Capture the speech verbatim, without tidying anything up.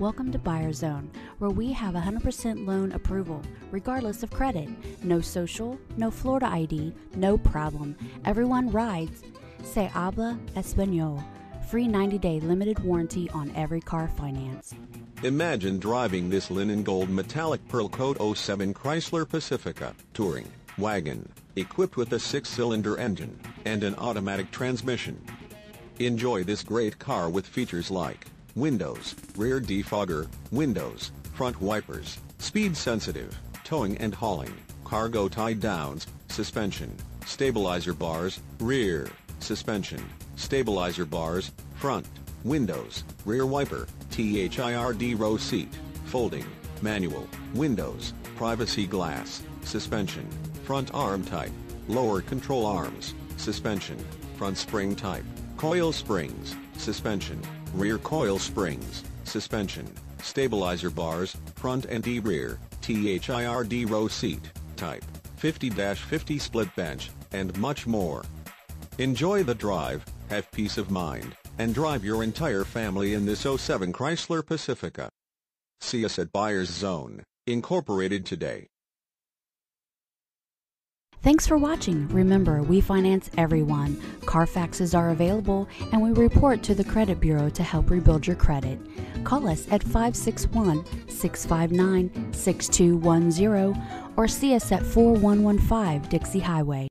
Welcome to Buyers Zone, where we have one hundred percent loan approval, regardless of credit. No social, no Florida I D, no problem. Everyone rides. Se habla español. Free ninety day limited warranty on every car finance. Imagine driving this Linen Gold Metallic Pearlcoat oh seven Chrysler Pacifica touring wagon, equipped with a six cylinder engine and an automatic transmission. Enjoy this great car with features like windows, rear defogger, windows, front wipers, speed sensitive, towing and hauling, cargo tie downs, suspension, stabilizer bars, rear, suspension, stabilizer bars, front, windows, rear wiper, third row seat, folding, manual, windows, privacy glass, suspension, front arm type, lower control arms, suspension, front spring type, coil springs, suspension, rear coil springs, suspension, stabilizer bars, front and D rear, third row seat, type, fifty fifty split bench, and much more. Enjoy the drive, have peace of mind, and drive your entire family in this oh seven Chrysler Pacifica. See us at Buyers Zone, Incorporated today. Thanks for watching. Remember, we finance everyone. Carfaxes are available, and we report to the credit bureau to help rebuild your credit. Call us at five six one, six five nine, six two one zero or see us at four one one five Dixie Highway.